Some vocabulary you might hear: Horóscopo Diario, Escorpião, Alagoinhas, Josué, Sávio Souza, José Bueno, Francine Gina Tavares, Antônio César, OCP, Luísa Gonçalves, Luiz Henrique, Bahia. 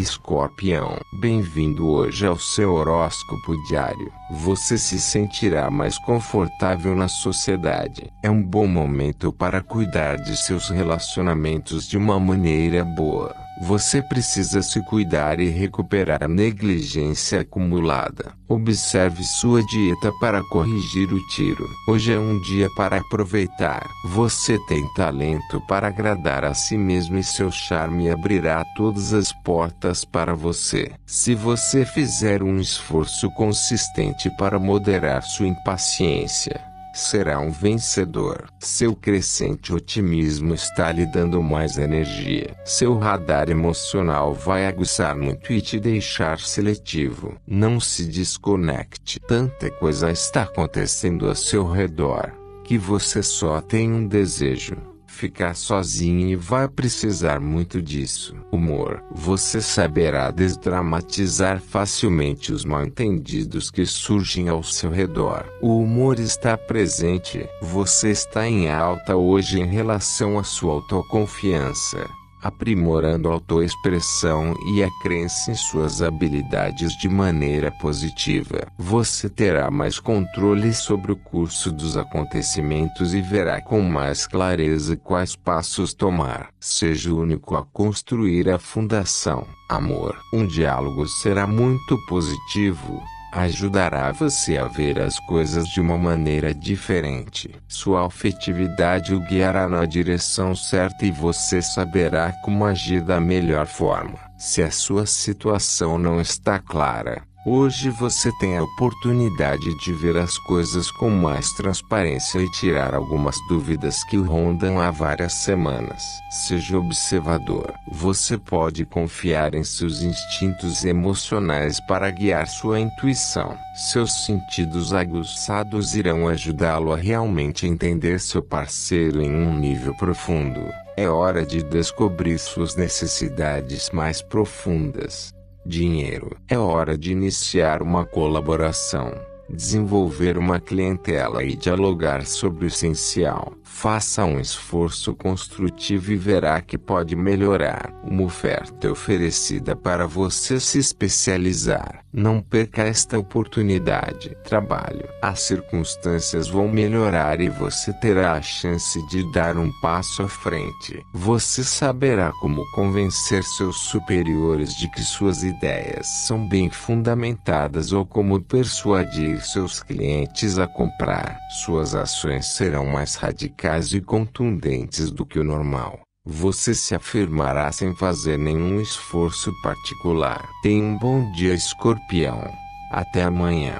Escorpião, bem-vindo hoje ao seu horóscopo diário. Você se sentirá mais confortável na sociedade. É um bom momento para cuidar de seus relacionamentos de uma maneira boa. Você precisa se cuidar e recuperar a negligência acumulada. Observe sua dieta para corrigir o tiro. Hoje é um dia para aproveitar. Você tem talento para agradar a si mesmo e seu charme abrirá todas as portas para você. Se você fizer um esforço consistente para moderar sua impaciência, será um vencedor. Seu crescente otimismo está lhe dando mais energia. Seu radar emocional vai aguçar muito e te deixar seletivo. Não se desconecte. Tanta coisa está acontecendo a seu redor, que você só tem um desejo: ficar sozinho, e vai precisar muito disso. Humor. Você saberá desdramatizar facilmente os mal-entendidos que surgem ao seu redor. O humor está presente. Você está em alta hoje em relação à sua autoconfiança, aprimorando a autoexpressão e a crença em suas habilidades de maneira positiva. Você terá mais controle sobre o curso dos acontecimentos e verá com mais clareza quais passos tomar. Seja o único a construir a fundação. Amor. Um diálogo será muito positivo. Ajudará você a ver as coisas de uma maneira diferente. Sua afetividade o guiará na direção certa e você saberá como agir da melhor forma. Se a sua situação não está clara, hoje você tem a oportunidade de ver as coisas com mais transparência e tirar algumas dúvidas que o rondam há várias semanas. Seja observador. Você pode confiar em seus instintos emocionais para guiar sua intuição. Seus sentidos aguçados irão ajudá-lo a realmente entender seu parceiro em um nível profundo. É hora de descobrir suas necessidades mais profundas. Dinheiro. É hora de iniciar uma colaboração, desenvolver uma clientela e dialogar sobre o essencial. Faça um esforço construtivo e verá que pode melhorar. Uma oferta oferecida para você se especializar. Não perca esta oportunidade. Trabalho. As circunstâncias vão melhorar e você terá a chance de dar um passo à frente. Você saberá como convencer seus superiores de que suas ideias são bem fundamentadas ou como persuadir seus clientes a comprar. Suas ações serão mais radicais e contundentes do que o normal. Você se afirmará sem fazer nenhum esforço particular. Tenha um bom dia, Escorpião. Até amanhã.